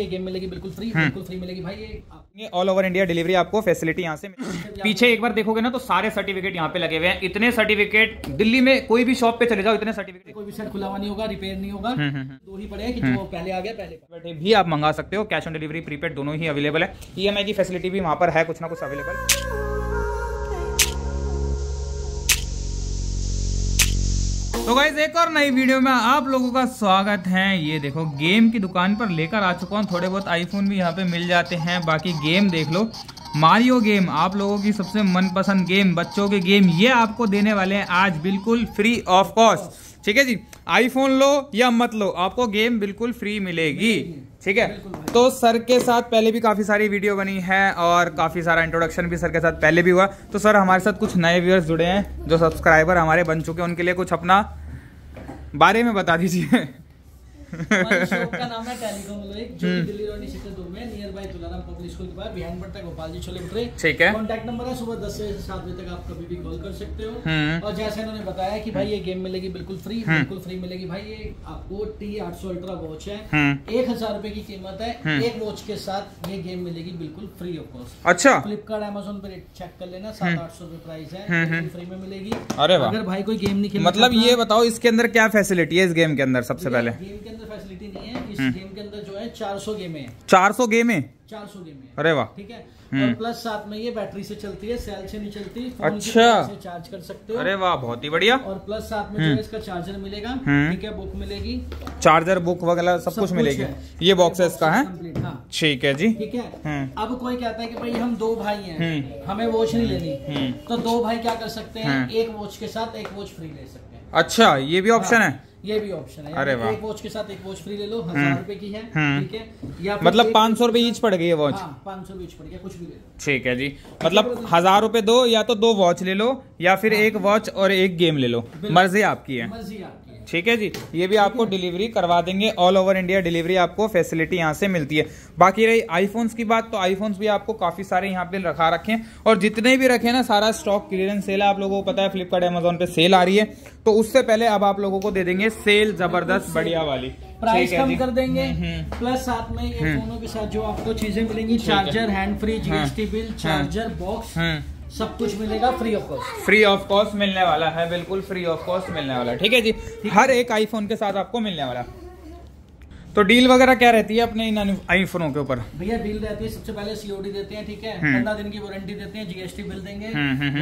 ये गेम मिलेगी बिल्कुल फ्री मिलेगी भाई। ये ऑल ओवर इंडिया डिलीवरी आपको फैसिलिटी यहाँ से पीछे एक बार देखोगे ना तो सारे सर्टिफिकेट यहाँ पे लगे हुए हैं। इतने सर्टिफिकेट दिल्ली में कोई भी शॉप पे चले जाओ, इतने सर्टिफिकेट, कोई भी शर्ट खुला नहीं होगा, रिपेयर नहीं होगा, दो ही पड़े कि जो पहले आ गया पहले बैठे भी आप मंगा सकते हो। कैश ऑन डिलीवरी, प्रीपेड दोनों ही अवेलेबल है। EMI की फैसिलिटी भी वहाँ पर है, कुछ ना कुछ अवेलेबल। तो गाइस एक और नई वीडियो में आप लोगों का स्वागत है। ये देखो गेम की दुकान पर लेकर आ चुका हूँ। थोड़े बहुत आईफोन भी यहाँ पे मिल जाते हैं, बाकी गेम देख लो। मारियो गेम आप लोगों की सबसे मनपसंद गेम, बच्चों के गेम ये आपको देने वाले हैं आज बिल्कुल फ्री ऑफ कॉस्ट। ठीक है जी, आईफोन लो या मत लो आपको गेम बिल्कुल फ्री मिलेगी। ठीक है, तो सर के साथ पहले भी काफ़ी सारी वीडियो बनी है और काफ़ी सारा इंट्रोडक्शन भी सर के साथ पहले भी हुआ। तो सर हमारे साथ कुछ नए व्यूअर्स जुड़े हैं जो सब्सक्राइबर हमारे बन चुके हैं, उनके लिए कुछ अपना बारे में बता दीजिए। शॉप का नाम है टेलीकॉमलोहाइक, जो दिल्ली रोड सेक्टर 2 में near by Tularam public school के बाद बिहान पड़ता है, गोपाल जी छोले भटूरे। ठीक है, कांटेक्ट नंबर है सुबह 10 से 7 बजे तक आप कभी भी कॉल कर सकते हो। और जैसे इन्होंने बताया कि भाई ये गेम मिलेगी बिल्कुल फ्री मिलेगी भाई। ये आपको T800 अल्ट्रा वॉच है, 1000 रुपए की कीमत है। एक वॉच के साथ ये गेम मिलेगी बिल्कुल फ्री ऑफ कॉस्ट। अच्छा, फ्लिपकार्ट Amazon पर चेक कर लेना, 700-800 प्राइस है, फ्री में मिलेगी। अरे वाह, अगर भाई कोई गेम नहीं खेलता, मतलब ये बताओ इसके अंदर क्या फैसिलिटी है इस गेम के अंदर? सबसे पहले फैसिलिटी नहीं है इस गेम के अंदर, जो है 400 गेमें हैं। 400 गेमें? 400 गेमें। अरे वाह, ठीक है। और प्लस साथ में ये बैटरी से चलती है, सेल से नहीं चलती, फोन से चार्ज कर सकते हो। अरे वाह, बहुत ही बढ़िया। और प्लस साथ में जो इसका चार्जर मिलेगा, ठीक है, बुक मिलेगी, चार्जर बुक वगैरह सब कुछ मिलेगी। ये बॉक्सेस का है, ठीक है जी, ठीक है। अब कोई कहता है कि भाई हम दो भाई हैं, हमें वॉच नहीं लेनी, तो दो भाई क्या कर सकते हैं, एक वॉच के साथ एक वॉच फ्री ले सकते हैं। अच्छा, ये भी ऑप्शन है? ये भी ऑप्शन है। अरे वाह, एक वॉच के साथ एक वॉच फ्री ले लो, 1000 रुपए की है, ठीक है, या मतलब 500 रुपए ईच पड़ गई है वॉच। 500 रुपए ईच पड़ गया, कुछ भी ले लो। ठीक है जी, मतलब 1000 रुपए दो, या तो दो वॉच ले लो या फिर एक वॉच और एक गेम ले लो, मर्जी आपकी है। ठीक है जी, ये भी आपको डिलीवरी करवा देंगे, ऑल ओवर इंडिया डिलीवरी आपको फैसिलिटी यहाँ से मिलती है। बाकी रही आईफोन्स की बात, तो आईफोन्स भी आपको काफ़ी सारे यहाँ पे रखा रखे हैं, और जितने भी रखे हैं ना सारा स्टॉक क्लियरेंस सेल है। आप लोगों को पता है फ्लिपकार्ट Amazon पे सेल आ रही है, तो उससे पहले अब आप लोगों को दे देंगे सेल जबरदस्त बढ़िया वाली, प्राइस कम कर देंगे। प्लस साथ में ये फोनों के साथ जो आपको चीजें मिलेंगी, charger, hand free, GST bill, charger box, सब कुछ मिलेगा free of cost. Free of cost मिलने वाला है, बिल्कुल फ्री ऑफ कॉस्ट मिलने वाला है। ठीक है जी, हर एक आईफोन के साथ आपको मिलने वाला। तो डील वगैरह क्या रहती है अपने इन आईफोनों के ऊपर? भैया डील रहती है, सबसे पहले COD देते हैं, ठीक है, 15 दिन की वारंटी देते हैं, GST बिल देंगे,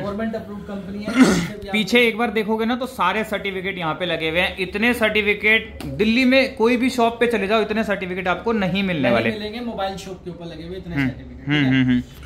गवर्नमेंट अप्रूव्ड कंपनी है। पीछे एक बार देखोगे ना तो सारे सर्टिफिकेट यहाँ पे लगे हुए हैं। इतने सर्टिफिकेट दिल्ली में कोई भी शॉप पे चले जाओ, इतने सर्टिफिकेट आपको नहीं मिलने वाले, मिलेंगे मोबाइल शॉप के ऊपर लगे हुए इतने सर्टिफिकेट।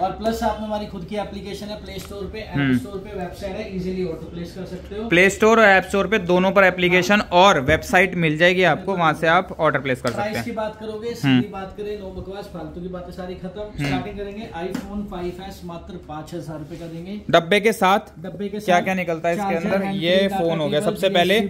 और प्लस साथ में हमारी खुद की एप्लीकेशन है प्ले स्टोर पे, ऐप स्टोर पे वेबसाइट है, इजिली ऑटो प्लेस कर सकते हो। प्ले स्टोर और ऐप स्टोर पे दोनों पर एप्लीकेशन और वेबसाइट मिल जाएगी आपको, वहाँ से आप ऑर्डर प्लेस कर सकते हैं। की बात करोगे, सीधी बात करें, नो बकवास, फालतू की बातें सारी खत्म। स्टार्टिंग करेंगे iPhone 5s मात्र 5000 रुपए का देंगे, डब्बे के साथ। डब्बे के साथ क्या क्या निकलता है इसके अंदर? ये फोन हो गया, सबसे पहले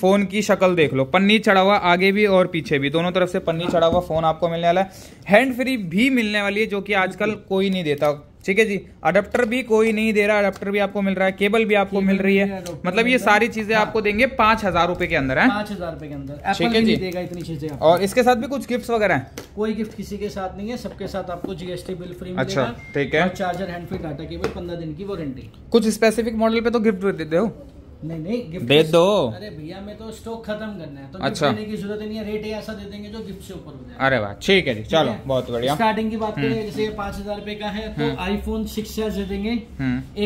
फोन की शक्ल देख लो, पन्नी चढ़ा हुआ आगे भी और पीछे भी, दोनों तरफ से पन्नी चढ़ा हुआ फोन आपको मिलने वाला है। हैंड फ्री भी मिलने वाली है, जो की आजकल कोई नहीं देता। ठीक है जी, अडप्टर भी कोई नहीं दे रहा, अडप्टर भी आपको मिल रहा है, केबल भी आपको मिल रही है, मतलब ये सारी चीजें आपको देंगे 5000 रुपए के अंदर है, 5000 रुपए के अंदर। ठीक है जी, देगा इतनी चीजें। और इसके साथ भी कुछ गिफ्ट वगैरह है? कोई गिफ्ट किसी के साथ नहीं है, सबके साथ आपको GST बिल फ्री मिलेगा। अच्छा, ठीक है। Charger, hand free, data cable, 15 दिन की वारंटी। कुछ स्पेसिफिक मॉडल पे तो गिफ्ट देते हो? नहीं, गिफ्ट दे दो। अरे भैया मैं तो स्टॉक खत्म करना है, तो अच्छा, देने की जरूरत नहीं है, रेट ऐसा दे देंगे जो गिफ्ट से ऊपर हो जाए। अरे वाह, ठीक है जी, चलो बहुत बढ़िया। स्टार्टिंग की बात करें, जैसे 5000 रुपए का है, तो iPhone 6s दे देंगे,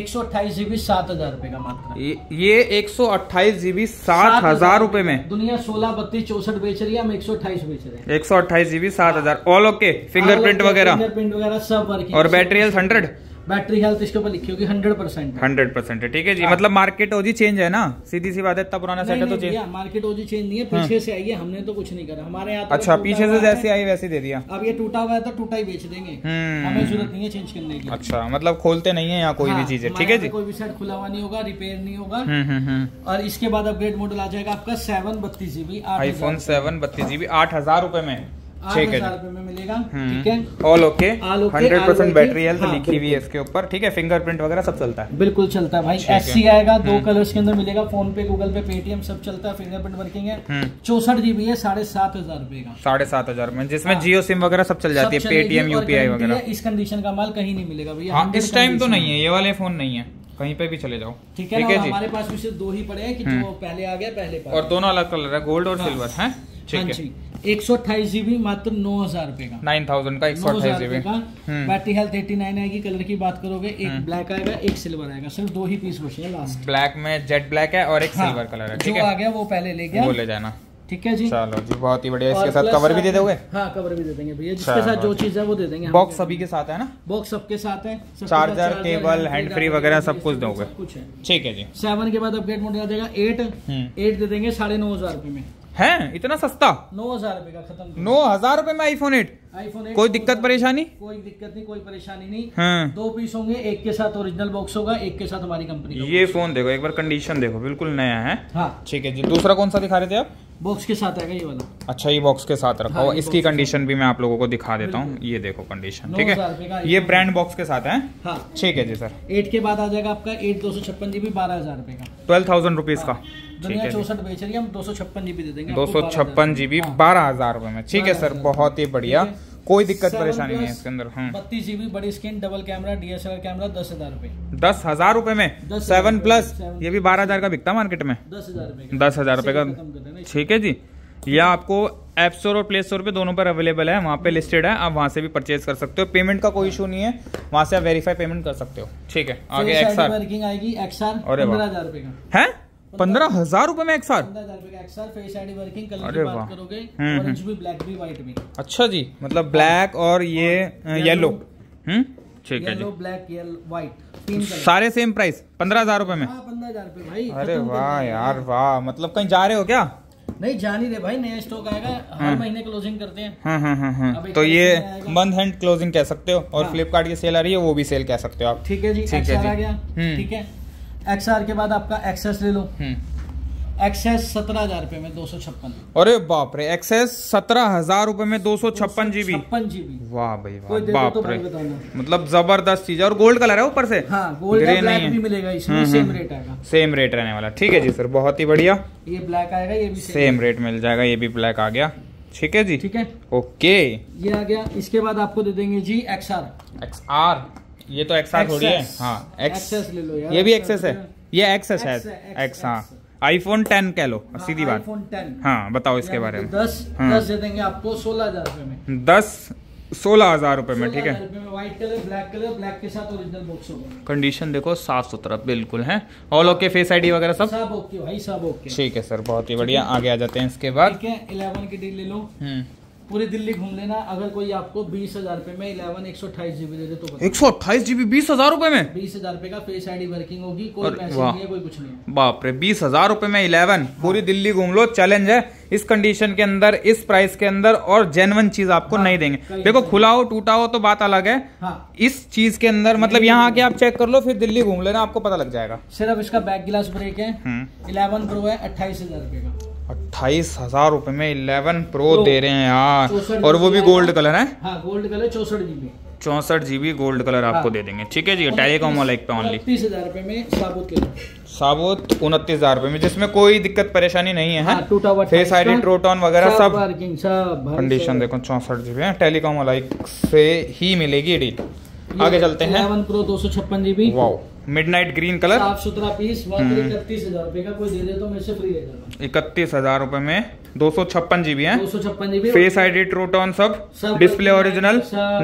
128 GB 7000 रुपए का मात्र। ये 128 GB 7000 रुपए में दुनिया 16, 32, 64 बेच रही है, हम 128 बेच रहे हैं। 128 GB 7000। ऑल ओके, फिंगरप्रिंट वगैरह सब वर्किंग, और बैटरी 100, बैटरी हेल्थ इसके ऊपर लिखी होगी 100% है। ठीक है जी, मतलब मार्केट ओजी चेंज है ना, सीधी सी बात है, तब पुराना सेट है तो चेंज। मार्केट ओजी चेंज नहीं है, पीछे से आई है, हमने तो कुछ नहीं करा हमारे यहाँ। अच्छा, पीछे से जैसे आई वैसे दे दिया। अब ये टूटा हुआ है तो टूटा ही बेच देंगे, हमें जरूरत नहीं है चेंज करने की। अच्छा, मतलब खोलते नहीं है यहाँ कोई भी चीज है। ठीक है जी, कोई भी सेट खुला हुआ नहीं होगा, रिपेयर नहीं होगा। और इसके बाद अपग्रेड मॉडल आ जाएगा आपका 7, 32 GB iPhone 7, 32 GB 8000 रुपए में। 8,000 रुपए में मिलेगा। ठीक है, ऑल ओके, 100% बैटरी हेल्थ लिखी हुई है इसके ऊपर। ठीक है, फिंगरप्रिंट वगैरह सब चलता है, बिल्कुल चलता है भाई। एससी आएगा, 2 कलर्स के अंदर मिलेगा, फोन पे, गूगल पे, पेटीएम सब चलता है, फिंगरप्रिंट वर्किंग है। 64 जीबी है, 7,500 रुपए का, 7,500 में, जिसमें जियो सिम वगैरह सब चल जाती है, पेटीएम, यूपीआई वगैरह। इस कंडीशन का माल कहीं नहीं मिलेगा भैया, इस टाइम तो नहीं है, ये वाले फोन नहीं है, कहीं पे भी चले जाओ। ठीक है, हमारे पास भी सिर्फ 2 ही पड़े हैं कि जो पहले आ गया पहले पास, और दोनों अलग कलर है, गोल्ड और सिल्वर है। ठीक है, 128 जीबी मात्र 9,000 रुपए का, 9,000 का, 128 जीबी का। बैटरी हेल्थ 89 आएगी। कलर की बात करोगे, एक ब्लैक आएगा, एक सिल्वर आएगा, सिर्फ 2 ही पीस बचे हैं लास्ट। ब्लैक में जेट ब्लैक है और एक सिल्वर कलर है। ठीक है, जो आ गया वो पहले ले गया, वो ले जाना। ठीक है जी, चलो जी, बहुत ही बढ़िया। इसके साथ कवर भी दे दोगे? हाँ, कवर भी दे देंगे भैया, जिसके साथ जो चीज है वो दे देंगे। बॉक्स सभी के साथ है ना? बॉक्स सबके साथ है, चार्जर, केबल, हैंड फ्री वगैरह सब कुछ दोगे? कुछ है। ठीक है जी, 7 के बाद अपग्रेड मोड आ जाएगा, 8 दे देंगे 9,500 रुपए में। है इतना सस्ता, 9,000 रुपए का खत्म, 9,000 रुपए में आईफोन 8। कोई दिक्कत परेशानी? कोई दिक्कत नहीं, कोई परेशानी नहीं। हाँ। 2 पीस होंगे, एक के साथ ओरिजिनल बॉक्स होगा, एक के साथ हमारी कंपनी का। ये फोन देखो एक बार, कंडीशन देखो, बिल्कुल नया है। हाँ। ठीक है जी, दूसरा कौन सा दिखा रहे थे आप? बॉक्स के साथ आएगा ये वाला। अच्छा, ये बॉक्स के साथ रखा। हाँ, इसकी कंडीशन भी मैं आप लोगों को दिखा देता हूँ, ये देखो कंडीशन। ठीक है, ये ब्रांड बॉक्स के साथ है। ठीक है जी सर। 8 के बाद आ जाएगा आपका 8 256 जीबी, 12,000 रुपए का, 12,000 रुपीज का। दुनिया 64 बेच रही है, हम 256 जीबी दे देंगे, 256 जीबी 12,000 रुपए में। ठीक है सर, बहुत ही बढ़िया, कोई दिक्कत परेशानी नहीं है इसके अंदर। 32 जीबी, बड़ी screen, double camera, DSLR camera, 10,000 रुपए, 10,000 रुपए में 7 प्लस। ये भी 12,000 का बिकता मार्केट में, 10,000 रुपए का। ठीक है जी, यह आपको ऐप स्टोर और प्ले स्टोर पे दोनों पर अवेलेबल है, वहाँ पे लिस्टेड है, आप वहाँ से भी परचेज कर सकते हो। पेमेंट का कोई इशू नहीं है, वहाँ से आप वेरीफाई पेमेंट कर सकते हो। ठीक है, आगे XR और 15,000 रुपए का है, 15,000 रुपए में XR। Face ID working, colour की बात करोगे ऑरेंज भी, ब्लैक भी, व्हाइट भी। अच्छा जी, मतलब ब्लैक और ये येलो। ठीक है जी, ब्लैक, येलो, व्हाइट, सारे सेम प्राइस, 15,000 रुपए में। 15,000 रुपए भाई, अरे वाह यार वाह, मतलब कहीं जा रहे हो क्या? नहीं जा नहीं रहे भाई, नया स्टॉक आएगा, हर महीने क्लोजिंग करते हैं। तो ये मंथ एंड क्लोजिंग कह सकते हो, और फ्लिपकार्ट की सेल आ रही है वो भी सेल कह सकते हो आप। ठीक है जी, XR आ गया। ठीक है, XR के बाद आपका XS ले लो, XS 17,000 रुपए में, 256। अरे बाप रे, XS 17,000 रुपए में 256 जीबी, 56 जीबी। वाह भाई वाह, बाप रे, मतलब जबरदस्त चीज है, और गोल्ड कलर है ऊपर से। हाँ, गोल्ड ब्लैक भी मिलेगा इसमें, सेम रेट आएगा, सेम रेट रहने वाला। ठीक है जी सर, बहुत ही बढ़िया। ये ब्लैक आएगा, ये भी सेम रेट मिल जाएगा, ये भी ब्लैक आ गया। ठीक है जी, ठीक है, ओके, ये आ गया। इसके बाद आपको दे देंगे जी XR। ये तो XR थोड़ी है। हाँ, XS ले लो यार, ये भी XS है, ये XS है, X। हाँ, iPhone 10 कह लो। हाँ, सीधी बात, iPhone 10। हाँ, बताओ इसके बारे में। 10 दे देंगे आपको 16,000 रुपए में, 10 16,000 रुपए में। ठीक है, white colour, black colour, black के साथ ओरिजिनल बॉक्स होगा। कंडीशन देखो साफ सुथरा बिल्कुल है, ऑल ओके, फेस आईडी वगैरह सब ओके भाई, सब ओके। ठीक है सर, बहुत ही बढ़िया। आगे आ जाते हैं इसके बाद। 11 की डील ले लो, पूरी दिल्ली घूम लेना। अगर कोई आपको 20,000 रुपए में 11 128 जीबी दे दे तो 128 जीबी 20,000 रुपए में, 20,000 रुपए का, फेस आईडी वर्किंग होगी, कोई पैसे नहीं है, कोई कुछ नहीं। बाप रे, 20,000 रुपए में 11। पूरी दिल्ली घूम लो, चैलेंज है इस कंडीशन के अंदर, इस प्राइस के अंदर, और जेन्युइन चीज आपको नहीं देंगे। देखो, खुला हो टूटा हो तो बात अलग है। इस चीज के अंदर मतलब यहाँ आके आप चेक कर लो, फिर दिल्ली घूम लेना, आपको पता लग जाएगा। सिर्फ इसका बैक ग्लास ब्रेक है, 11 प्रो है, 28,000 रुपए का, 28,000 रुपए में 11 प्रो दे रहे हैं यार, और वो भी गोल्ड कलर है। हाँ, gold colour, 64 GB, 64 GB gold colour आपको दे देंगे। ठीक है जी, टेलीकॉमोलाइक पे ऑनली 30,000 रुपए में साबुत 29,000 रुपए में, जिसमें कोई दिक्कत परेशानी नहीं है। फेस आईडी, ट्रोटॉन वगैरह सब, कंडीशन देखो 64 जीबी है, टेलीकॉमोलाइक से ही मिलेगी डील। आगे चलते हैं, 11 Pro 256 GB, wow, midnight green colour, साफ सुथरा पीस, 31,000 रुपए का, कोई दे दे तो मेरे से फ्री ले जाना। 31,000 रुपए में 256 जीबी है, 256 जीबी, फेस आईडी, ट्रोटॉन सब, डिस्प्ले ओरिजिनल,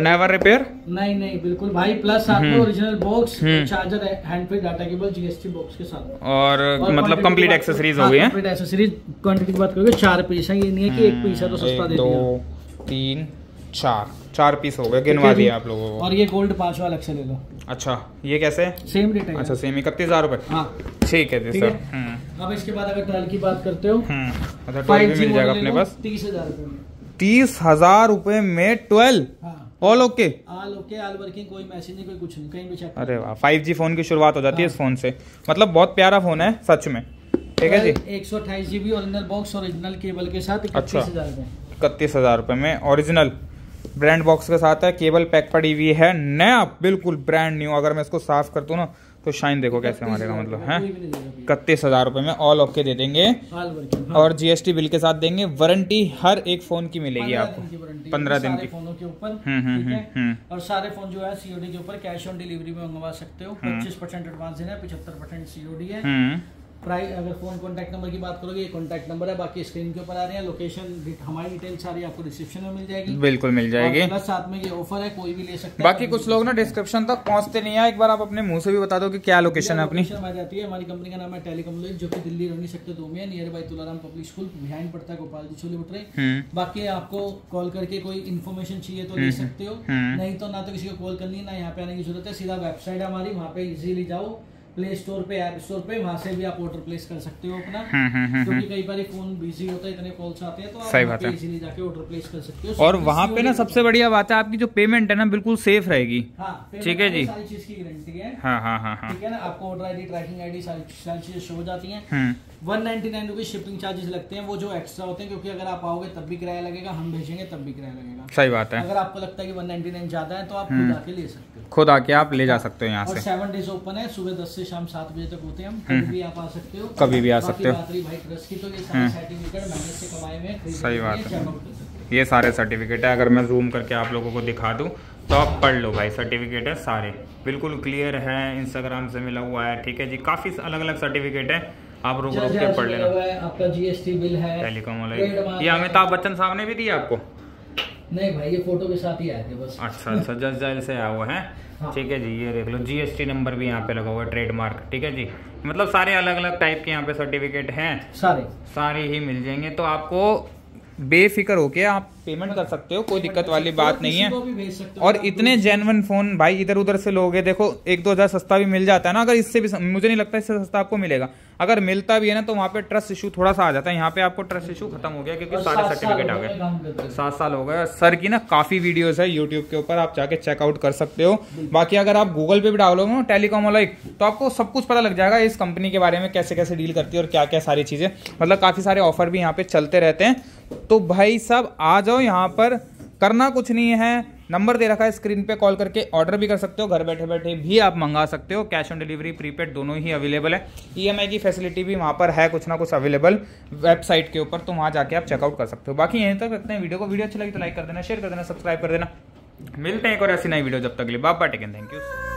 नेवर रिपेयर, नहीं बिल्कुल भाई, प्लस साथ में original box, charger, hand free, data cable, GST box के साथ, और मतलब कंप्लीट एक्सेसरीज हो गई है। कंप्लीट एक्सेसरीज, क्वांटिटी की बात करोगे 4 पीस है, ये नहीं है कि 1 पीस है तो सस्ता दे दिया। 4 पीस हो गए, गिनवा दिया आप लोगों को। और ये गोल्ड 5 वाला ले लो। अच्छा, ये कैसे? सेम रेट है। अच्छा, सेम 31,000 रुपए। हाँ, ठीक है जी सर। अब इसके बाद अगर टॉयल की बात करते हो, अच्छा, टॉयल भी मिल जाएगा अपने पास 30,000 रुपए में, 30,000 रुपए में 12। All okay, all okay, all working, कोई मैसेज नहीं, कोई कुछ नहीं, कहीं भी चेक। अरे वाह, 5G फोन की शुरुआत हो जाती है इस फोन से, मतलब बहुत प्यारा फोन है सच में। ठीक है जी, 128 GB, original box, original cable के साथ, 31,000 रुपए। 31,000 रुपये में ओरिजिनल ब्रांड बॉक्स के साथ है। केबल पैक पड़ी हुई है, नया बिल्कुल ब्रांड न्यू। अगर मैं इसको साफ कर दूँ ना तो शाइन देखो कैसे मारेगा, मतलब है 31,000 रुपये में ऑल ओके दे देंगे और जीएसटी बिल के साथ देंगे। वारंटी हर एक फोन की मिलेगी आपको 15 दिन की फोनों के ऊपर, ठीक है। और सारे फोन जो है सीओडी के ऊपर कैश ऑन डिलीवरी में मंगवा सकते हो। 25% एडवांस देना है, 75% सीओडी है। प्राइस अगर फोन कॉन्टैक्ट नंबर की बात करोगे, ये कॉन्टैक्ट नंबर है, बाकी स्क्रीन के ऊपर आ रहे हैं। लोकेशन हमारी डिटेल सारी आपको डिस्क्रिप्शन में मिल जाएगी, बिल्कुल मिल जाएगी। प्लस साथ में ये ऑफर है, कोई भी ले सकता है। बाकी कुछ लोग ना डिस्क्रिप्शन तक पहुंचते नहीं है, एक बार आप अपने मुंह से भी बता दो कि क्या लोकेशन है अपनी। जाती है हमारी कंपनी का नाम है टेलीकॉमलोहाइक, जो कि दिल्ली रोहिणी सेक्टर 2 में, near by Tularam public school, behind पड़ता है गोपाल जी छोले भटूरे। बाकी आपको कॉल करके कोई इन्फॉर्मेशन चाहिए तो ले सकते हो, नहीं तो ना तो किसी को कॉल करनी, ना यहाँ पे आने की जरूरत है। सीधा वेबसाइट हमारी, वहाँ पे इजीली जाओ, प्ले स्टोर पे, ऐप स्टोर पे, वहाँ से भी आप ऑर्डर प्लेस कर सकते हो अपना। क्योंकि कई बार फोन बिजी होता है, इतने कॉल्स आते हैं, तो आप वहाँ पे इजीली जाके ऑर्डर प्लेस कर सकते हो। और वहाँ पे ना सबसे बढ़िया बात है, आपकी जो पेमेंट है ना बिल्कुल सेफ रहेगी, ठीक है जी। सारी चीज की गारंटी है, ठीक है ना। आपको order I D, tracking I D, सारी चीजें शो हो जाती है। 199 रुपीज शिपिंग चार्जेस लगते हैं, वो जो एक्स्ट्रा होते हैं, क्योंकि अगर आप आओगे तब भी किराया लगेगा, हम भेजेंगे तब भी किराया लगेगा। सही बात है। अगर आपको लगता है कि 199 ज्यादा है तो आप खुद आके ले सकते हो, खुद आके आप ले जा सकते हो यहाँ से। 7 डेज ओपन है, सुबह 10 से शाम 7 बजे तक होते हैं हम, कभी भी आप आ सकते हो, कभी भी आ सकते हो। सही बात है, ये सारे सर्टिफिकेट है। अगर मैं जूम करके आप लोगों को दिखा दूँ तो आप पढ़ लो भाई, सर्टिफिकेट है सारे, बिल्कुल क्लियर है, इंस्टाग्राम से मिला हुआ है, ठीक है जी। काफी अलग अलग सर्टिफिकेट है, आप रुक रुक के पढ़ लेना। आपका जीएसटी बिल है, टेलीकॉमलोहाइक। ये अमिताभ बच्चन साहब ने भी दिया आपको? नहीं भाई, ये फोटो के साथ ही आए थे बस। अच्छा अच्छा, जस जैल से आया हुआ है, ठीक है जी। ये देख लो, जीएसटी नंबर भी यहाँ पे लगा हुआ है, ट्रेडमार्क, ठीक है जी। मतलब सारे अलग अलग टाइप के यहाँ पे सर्टिफिकेट हैं, सारे ही मिल जाएंगे। तो आपको बेफिक्र होके आप पेमेंट कर सकते हो, कोई दिक्कत वाली बात नहीं है। और इतने जेन्युइन फोन भाई इधर उधर से लोगे, देखो 1-2 हज़ार सस्ता भी मिल जाता है ना, अगर इससे भी मुझे नहीं लगता इससे सस्ता आपको मिलेगा। अगर मिलता भी है ना तो वहाँ पे ट्रस्ट इशू थोड़ा सा आ जाता है, यहाँ पे आपको ट्रस्ट इशू खत्म हो गया क्योंकि सारे सर्टिफिकेट आ गए। 7 साल हो गए। सर की ना काफी वीडियोज है यूट्यूब के ऊपर, आप जाके चेकआउट कर सकते हो। बाकी अगर आप गूगल पे भी डालोगे ना टेलीकॉमलोहाइक, तो आपको सब कुछ पता लग जाएगा इस कंपनी के बारे में, कैसे कैसे डील करती है और क्या क्या सारी चीजें। मतलब काफी सारे ऑफर भी यहाँ पे चलते रहते हैं। तो भाई साहब आ जाओ यहाँ पर, करना कुछ नहीं है, नंबर दे रखा है स्क्रीन पे, कॉल करके ऑर्डर भी कर सकते हो, घर बैठे बैठे भी आप मंगा सकते हो। कैश ऑन डिलीवरी, प्रीपेड दोनों ही अवेलेबल है। ईएमआई की फैसिलिटी भी वहाँ पर है कुछ ना कुछ अवेलेबल वेबसाइट के ऊपर, तो वहाँ जाके आप चेकआउट कर सकते हो। बाकी यहीं तक रखते हैं वीडियो को, वीडियो अच्छी लगी तो लाइक कर देना, शेयर कर देना, सब्सक्राइब कर देना। मिलते हैं एक और ऐसी नई वीडियो, जब तक के लिए bye bye, take care, thank you.